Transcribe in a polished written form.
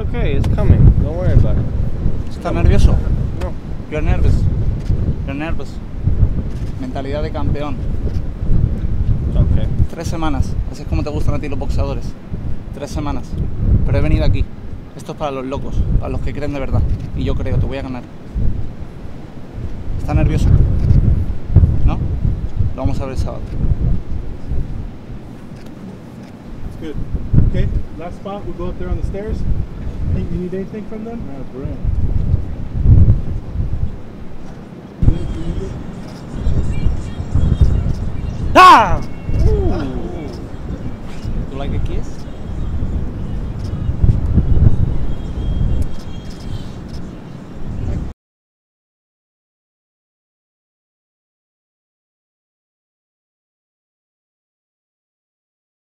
okay, it's coming. Don't worry about it. ¿Estás nervioso? No. You're nervous. You're nervous. Mentalidad de campeón. Okay. 3 semanas. Así es como te gustan a ti los boxeadores. 3 semanas. Pero he venido aquí. Esto es para los locos, para los que creen de verdad. Y yo creo, te voy a ganar. ¿Estás nervioso? ¿No? Lo vamos a ver el sábado. Good. Okay, last spot, we'll go up there on the stairs. Think you need anything from them? No, brilliant. Ah! Ooh. You like a kiss?